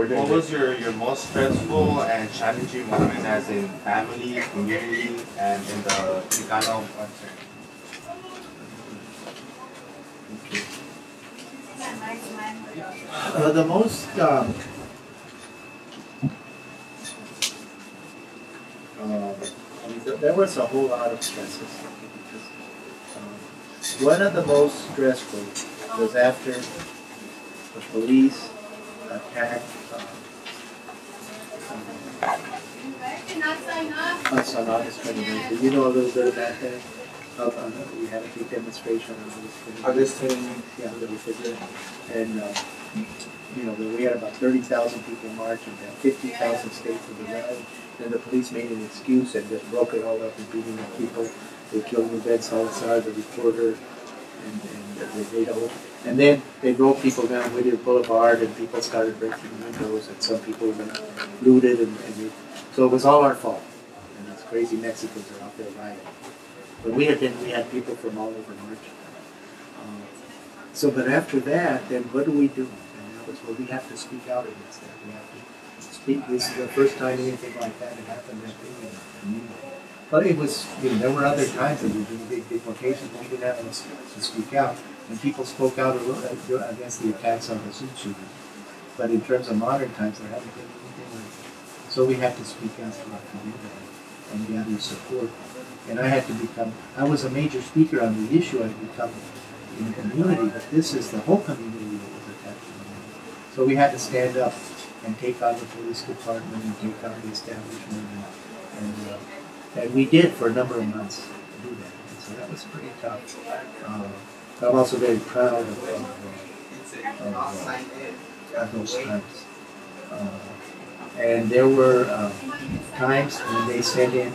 we're doing. What was your most stressful and challenging moment as in family, community, and in the Chicano concert? The most there was a whole lot of stresses. One of the most stressful was after the police attacked us on August 29th. Do you know a little bit about that? We had a big demonstration on August 29th. Yeah, and you know, we had about 30,000 people march and had 50,000 states in the rally. Then the police made an excuse and just broke it all up and beating the people. They killed Ruben Salazar, the reporter, and they made a whole. And then they broke people down with the boulevard, and people started breaking windows, and some people were looted, and so it was all our fault. And those crazy Mexicans are out there rioting. But we had people from all over marching. So, but after that, then what do we do? And that was, well, we have to speak out against that. We have to speak. This is the first time anything like that had happened. But it was, you know, there were other times that we did big deportations, but we didn't have any to speak out. And people spoke out against the attacks on the Zoot Suiters. But in terms of modern times, there haven't been anything like that. So we have to speak out to our community and gather support. And I had to become, I was a major speaker on the issue. I've become in the community, but this is the whole community that was attacked. So we had to stand up and take on the police department and take on the establishment. And we did for a number of months do that. And so that was pretty tough. I'm also very proud of those times. And there were times when they sent in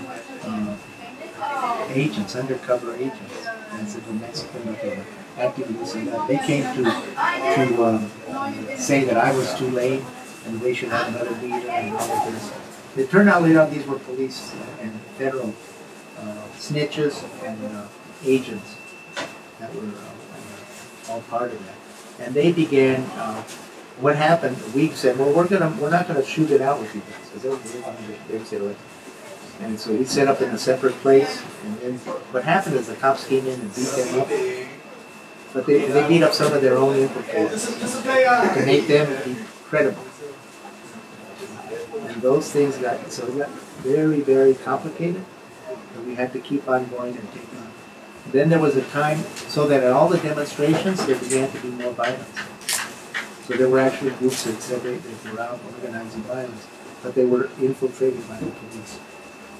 agents, undercover agents, as the Mexican activists, and that they came to say that I was too late and they should have another leader and all of this. It turned out later on these were police and federal snitches and agents that were all part of that. And they began. What happened? We said, "Well, we're not gonna shoot it out with you guys because they were." And so we set up in a separate place. And then what happened is the cops came in and beat them up, but they beat up some of their own infiltrators to make them be credible. And those things got so it got very, very complicated, and we had to keep on going and taking on. Then there was a time so that at all the demonstrations there began to be more violence. So there were actually groups that separated around organizing violence, but they were infiltrated by the police.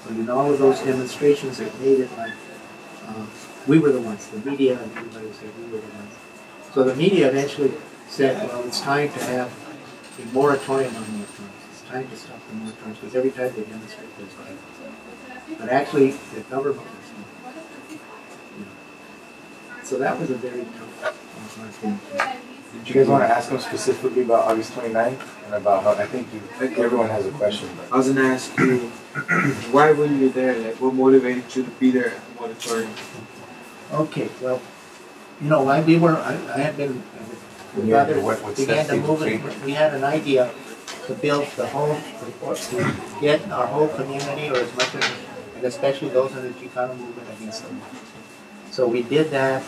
So in all of those demonstrations that made it like we were the ones, the media and everybody said we were the ones. So the media eventually said, well, it's time to have a moratorium on moratoriums. It's time to stop the moratoriums because every time they demonstrate there's violence. But actually the government was not. Yeah. So that was a very tough thing. Did you guys want to ask them specifically about August 29th and about how I think everyone has a question. But. I was going to ask you, why were you there? Like, what motivated you to be there at the moratorium? Okay, well, you know, I had been, we had an idea to build the whole, to get our whole community or as much as, and especially those in the Chicano movement against them. So we did that.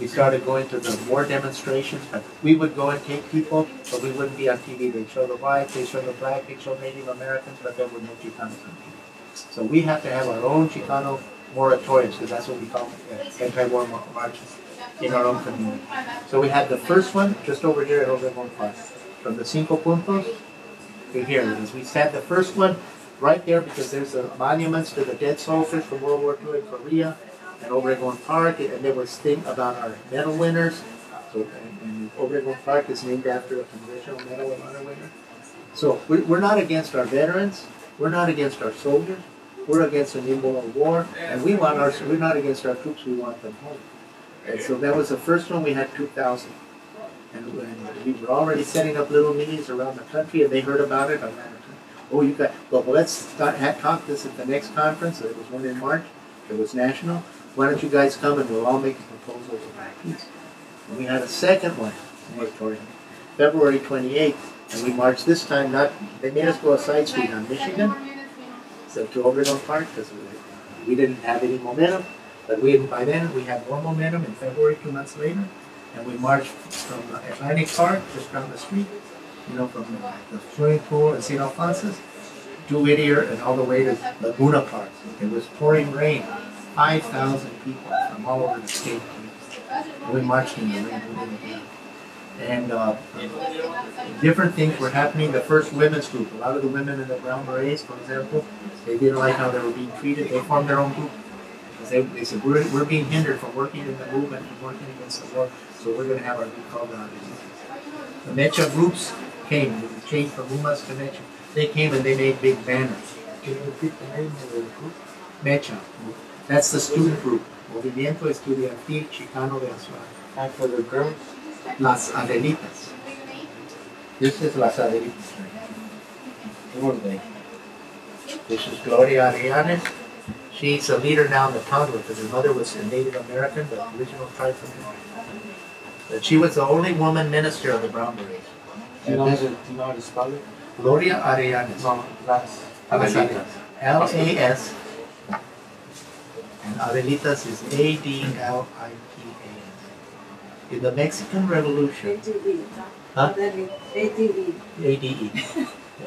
We started going to the war demonstrations, but we would go and take people, but we wouldn't be on TV. They'd show the white, they'd show the black, they'd show Native Americans, but there were no Chicanos on TV. So we have to have our own Chicano moratoriums, because that's what we call anti-war marches in our own community. So we had the first one just over here at Obregón Park, from the Cinco Puntos to here. Because we had the first one right there because there's the monuments to the dead soldiers from World War II in Korea, and Obregón Park, and there was thing about our medal winners. So, and Obregón Park is named after a Congressional Medal of Honor winner. So we're not against our veterans. We're not against our soldiers. We're against an immoral war, and we want our. We're not against our troops. We want them home. And so that was the first one. We had 2,000, and we were already setting up little meetings around the country, and they heard about it. Oh, you got. Well, let's talk this at the next conference. There was one in March. It was national. Why don't you guys come and we'll all make a proposal about peace? And we had a second one, moratorium, February 28th, And we marched this time, not, they made us go a side street on Michigan, so to Obregón Park, because we didn't have any momentum. But we, by then, we had more momentum in February, 2 months later, and we marched from Atlantic Park, just down the street, you know, from the swimming pool at St. Alphonsus, to Whittier, and all the way to Laguna Park. It was pouring rain. 5,000 people from all over the state. We marched in the rain. And different things were happening. The first women's group, a lot of the women in the Brown Berets, for example, they didn't like how they were being treated. They formed their own group. They said, we're being hindered from working in the movement and working against the war, so we're going to have our group called the Adelitas. The Mecha groups came. They changed from Umas to Mecha. They came and they made big banners. Can you repeat the name of the group? Mecha. That's the student group. Movimiento Estudiantil Chicano de Azulada. And for the girls? Las Adelitas. This is Las Adelitas. Who are they? This is Gloria Arellanes. She's a leader now in the Tonga because her mother was a Native American, the original tribe from America. But she was the only woman minister of the Brown Berets. Do you know how to spell it? Gloria Arellanes. No, Las Adelitas. L-A-S. And Adelitas is A-D-L-I-T-A-S. In the Mexican Revolution... A-D-E. Huh? A-D-E. A-D-E.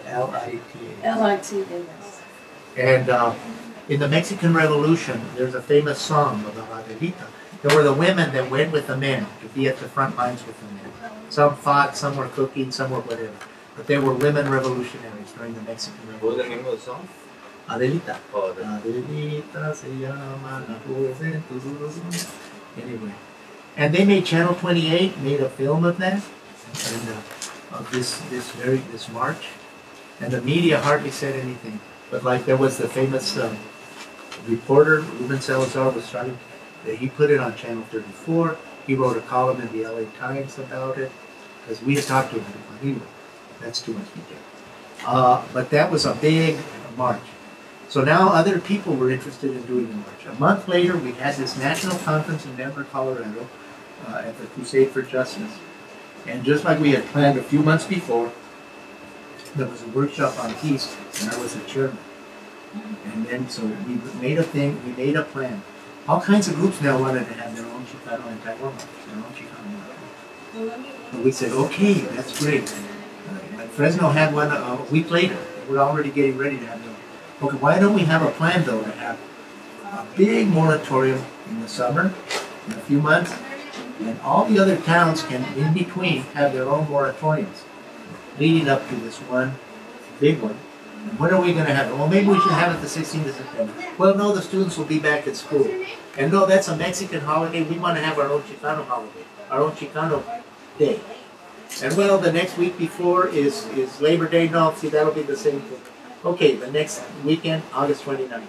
L-I-T-A-S. L-I-T-A-S. And in the Mexican Revolution, there's a famous song of the Adelita. There were the women that went with the men to be at the front lines with the men. Some fought, some were cooking, some were whatever. But they were women revolutionaries during the Mexican Revolution. What was the name of the song? Adelita. Oh, Adelita se llama la juventud. Anyway. And they made Channel 28, made a film of that, and of this march. And the media hardly said anything. But like there was the famous reporter, Ruben Salazar was starting, he put it on Channel 34. He wrote a column in the LA Times about it, because we had talked to him. Anyway, that's too much detail. But that was a big march. So now other people were interested in doing the march. A month later, we had this national conference in Denver, Colorado, at the Crusade for Justice. And just like we had planned a few months before, there was a workshop on peace, and I was a chairman. And then, so we made a thing, we made a plan. All kinds of groups now wanted to have their own Chicano anti-war march, their own Chicano Moratorium. And we said, okay, that's great. But Fresno had one a week later. We're already getting ready to have them. Okay, why don't we have a plan, though, to have a big moratorium in the summer, in a few months, and all the other towns can, in between, have their own moratoriums leading up to this one big one. And when are we going to have it? Well, maybe we should have it the 16th of September. Well, no, the students will be back at school. And no, that's a Mexican holiday. We want to have our own Chicano holiday, our own Chicano day. And well, the next week before is Labor Day. No, see, that'll be the same thing. Okay, the next weekend, August 29th.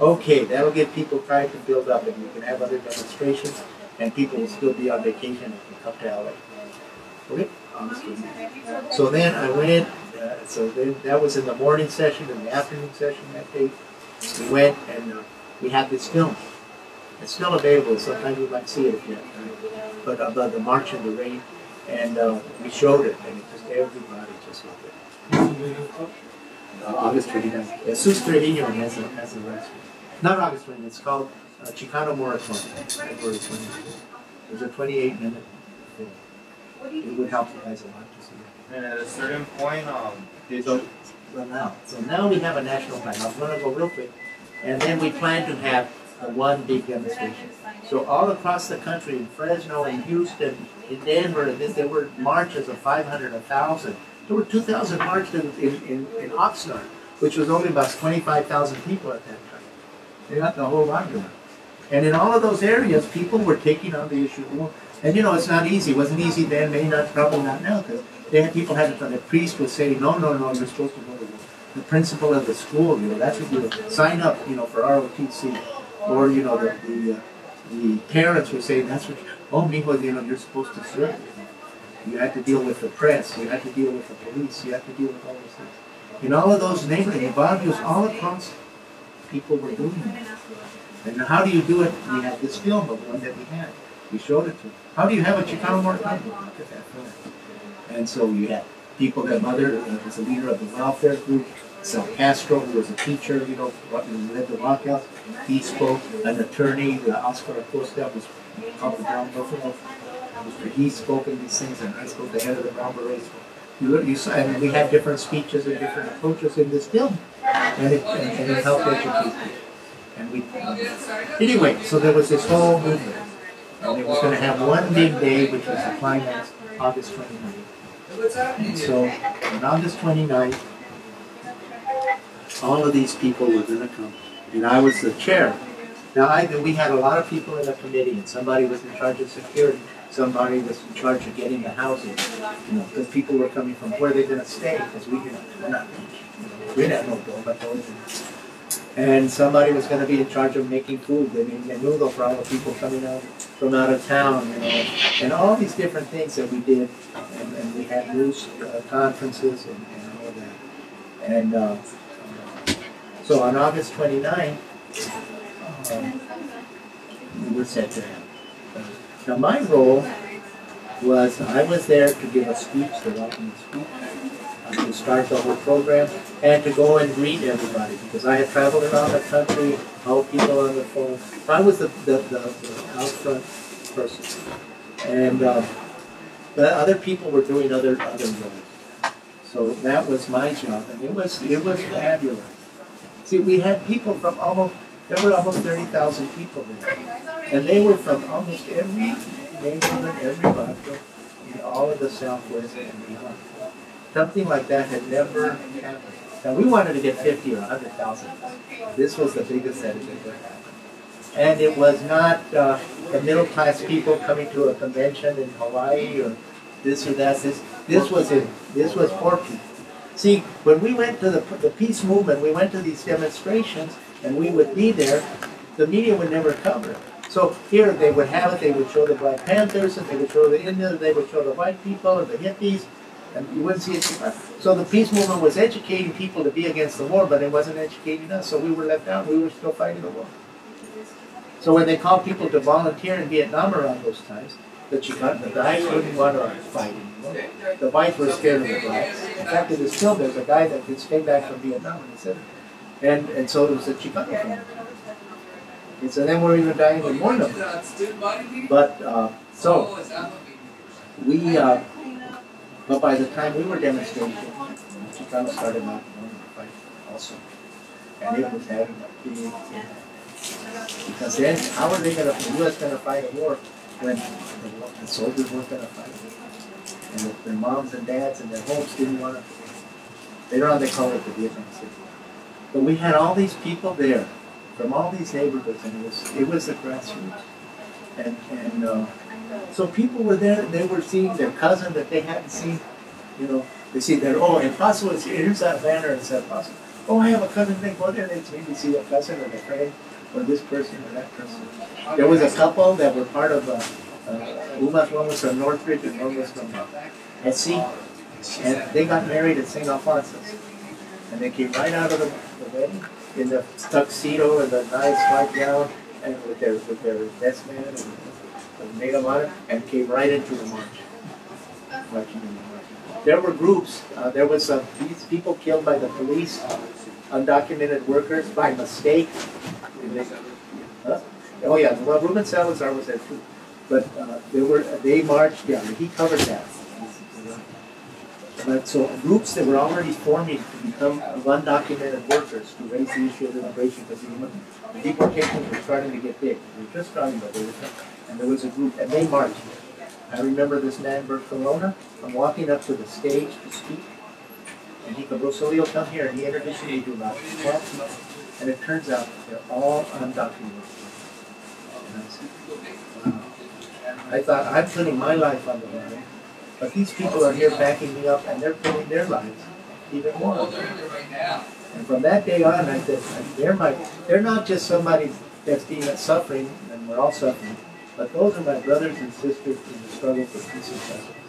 Okay, that'll give people time to build up, and we can have other demonstrations, and people will still be on vacation and can come to LA. Okay? So then I went, that was in the morning session, in the afternoon session that day. We went and we had this film. It's still available, sometimes you might see it if you have time. But about the march in the rain, and we showed it, and it just everybody just loved it. August 29th. Jesus Trevino has a recipe. Not August 29th, it's called Chicano Moratorium. February 29th. It was a 28-minute film. It would help you guys a lot to see that. And at a certain point, so now we have a national plan. I'm going to go real quick, and then we plan to have one big demonstration. So all across the country, in Fresno, in Houston, in Denver, there were marches of 500, 1,000. There were 2,000 marches in Oxnard, which was only about 25,000 people at that time. They got the whole lot going. And in all of those areas, people were taking on the issue. And you know, it's not easy. It wasn't easy then, maybe not, probably not now, because people had to tell. The priest would say, no, no, no, you're supposed to go to the principal of the school, you know, that's what you would sign up, you know, for ROTC. Or, you know, the parents were saying, that's what, oh, mijo, you know, you're supposed to serve. You had to deal with the press, you had to deal with the police, you had to deal with all those things. In all of those neighborhood barrios, all across, people were doing it. And how do you do it? We had this film of one that we had. We showed it to them. How do you have a Chicano Moratorium? Look at that film. And so you had people that mother was a leader of the welfare group. Sal Castro, who was a teacher, you know, led the walkout. He spoke. An attorney, Oscar Acosta, was from the Brown Buffalo. He spoke in these things, and I spoke the head of the Brown Berets. You saw, and we had different speeches and different approaches in this film, and it helped educate people. And we, anyway, so there was this whole movement, and it was going to have one big day, which was the climax, August 29th. And so, on August 29th, all of these people were going to come, and I was the chair. Now, we had a lot of people in the committee, and somebody was in charge of security. Somebody was in charge of getting the housing, you know, because people were coming from where they're going to stay, because we didn't know about those. And somebody was going to be in charge of making food, making a noodle for all the people coming out from out of town, you know, and all these different things that we did, and we had news conferences and all that. And so on August 29th, we were set to have. Now my role was, I was there to give a speech, to welcome the speech, to start the whole program, and to go and greet everybody, because I had traveled around the country, called people on the phone. I was the out front person. And the other people were doing other roles. So that was my job, and it was fabulous. See, we had people from almost 30,000 people there. And they were from almost every neighborhood, every barrio, in all of the Southwest and beyond. Something like that had never happened. Now, we wanted to get 50 or 100,000. This was the biggest that had ever happened. And it was not the middle-class people coming to a convention in Hawaii or this or that. This was poor people. See, when we went to the peace movement, we went to these demonstrations, and we would be there. The media would never cover it. So here they would have it, they would show the Black Panthers, and they would show the Indians, they would show the white people and the hippies, and you wouldn't see it. So the peace movement was educating people to be against the war, but it wasn't educating us, so we were left out, we were still fighting the war. So when they called people to volunteer in Vietnam around those times, the blacks wouldn't want to fight anymore. The whites were scared of the blacks. In fact, it is still, there's a guy that just came back from Vietnam and he said it. And so it was the Chicano Moratorium. And so then we're even dying with more numbers. But but by the time we were demonstrating, Chicano started not wanting to fight also. And it was having a big impact. Because then, how are they going to, the U.S. going to fight a war when the soldiers weren't going to fight? And their moms and dads and their homes didn't want to fight. Later on, they called it the Vietnam Civil War. But we had all these people there from all these neighborhoods, and it was the grassroots. And so people were there, and they were seeing their cousin that they hadn't seen, you know, they see their, oh, El Paso is here, here's that banner in San Paso. Oh, I have a cousin, they go there, they maybe see their cousin or their friend, or this person or that person. There was a couple that were part of, one was from Northridge and one was from Essie, and they got married at St. Alphonsus. And they came right out of the wedding, in the tuxedo and the nice white gown, and with their vestman and maid of honor, and came right into the march. There were groups. There was some people killed by the police, undocumented workers by mistake. Oh yeah, well Ruben Salazar was there too, but they marched. Yeah, he covered that. But so groups that were already forming to become undocumented workers to raise the issue of immigration, because the deportations were starting to get big. They were just starting, but they were coming. And there was a group, and they marched. I remember this man, Bert Corona. I'm walking up to the stage to speak, and he goes, "Rosalio, come here," and he introduced me to about 12 months. And it turns out they're all undocumented. And I said, wow. I thought, I'm putting my life on the line. But these people are here backing me up, and they're putting their lives even more. And from that day on, I said, they're not just somebody that's being suffering, and we're all suffering, but those are my brothers and sisters in the struggle for peace and justice.